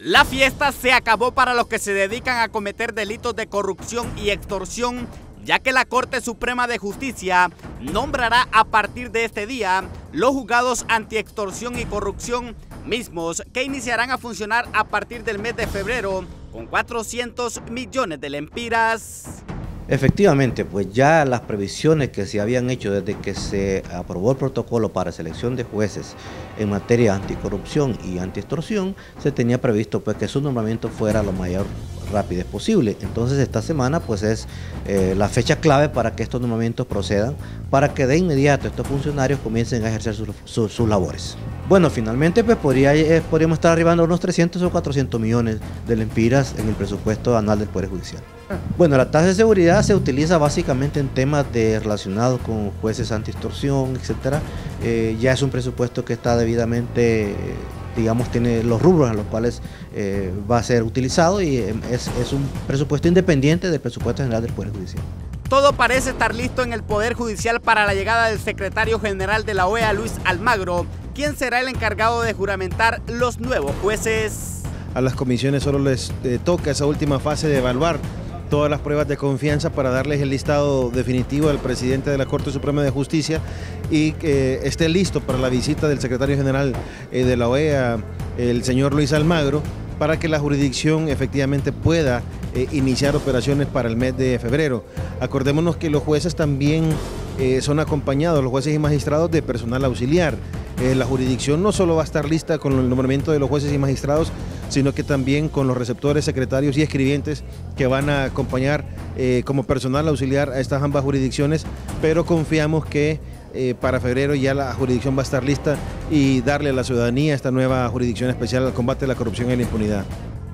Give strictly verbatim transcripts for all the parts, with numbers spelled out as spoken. La fiesta se acabó para los que se dedican a cometer delitos de corrupción y extorsión, ya que la Corte Suprema de Justicia nombrará a partir de este día los juzgados antiextorsión y corrupción, mismos que iniciarán a funcionar a partir del mes de febrero con cuatrocientos millones de lempiras. Efectivamente, pues ya las previsiones que se habían hecho desde que se aprobó el protocolo para selección de jueces en materia anticorrupción y antiextorsión, se tenía previsto pues que su nombramiento fuera lo mayor rápido posible. Entonces esta semana pues es eh, la fecha clave para que estos nombramientos procedan, para que de inmediato estos funcionarios comiencen a ejercer sus, sus, sus labores. Bueno, finalmente pues podría, eh, podríamos estar arribando a unos trescientos o cuatrocientos millones de lempiras en el presupuesto anual del Poder Judicial. Bueno, la tasa de seguridad se utiliza básicamente en temas de relacionados con jueces antiextorsión, etcétera. Eh, ya es un presupuesto que está debidamente, digamos, tiene los rubros a los cuales eh, va a ser utilizado, y es, es un presupuesto independiente del presupuesto general del Poder Judicial. Todo parece estar listo en el Poder Judicial para la llegada del secretario general de la O E A, Luis Almagro, quien será el encargado de juramentar los nuevos jueces. A las comisiones solo les eh, toca esa última fase de evaluar todas las pruebas de confianza para darles el listado definitivo al presidente de la Corte Suprema de Justicia, y que esté listo para la visita del secretario general de la O E A, el señor Luis Almagro, para que la jurisdicción efectivamente pueda iniciar operaciones para el mes de febrero. Acordémonos que los jueces también son acompañados, los jueces y magistrados, de personal auxiliar. La jurisdicción no solo va a estar lista con el nombramiento de los jueces y magistrados, sino que también con los receptores, secretarios y escribientes que van a acompañar eh, como personal auxiliar a estas ambas jurisdicciones, pero confiamos que eh, para febrero ya la jurisdicción va a estar lista y darle a la ciudadanía esta nueva jurisdicción especial al combate a la corrupción y la impunidad.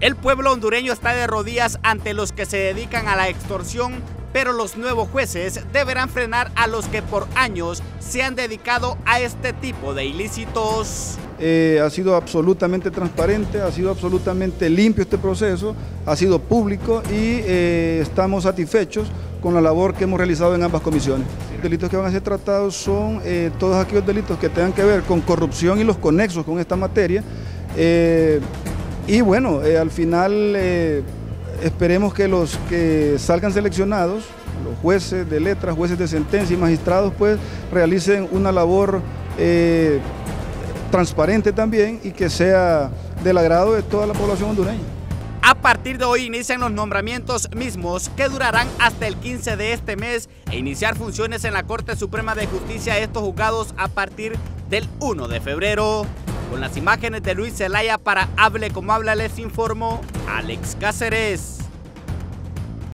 El pueblo hondureño está de rodillas ante los que se dedican a la extorsión, pero los nuevos jueces deberán frenar a los que por años se han dedicado a este tipo de ilícitos. Eh, ha sido absolutamente transparente, ha sido absolutamente limpio este proceso, ha sido público, y eh, estamos satisfechos con la labor que hemos realizado en ambas comisiones. Los delitos que van a ser tratados son eh, todos aquellos delitos que tengan que ver con corrupción y los conexos con esta materia. Eh, y bueno, eh, al final eh, esperemos que los que salgan seleccionados, los jueces de letras, jueces de sentencia y magistrados, pues realicen una labor eh, transparente también, y que sea del agrado de toda la población hondureña. A partir de hoy inician los nombramientos mismos, que durarán hasta el quince de este mes, e iniciar funciones en la Corte Suprema de Justicia estos juzgados a partir del primero de febrero. Con las imágenes de Luis Zelaya para Hable Como Habla, les informó Alex Cáceres.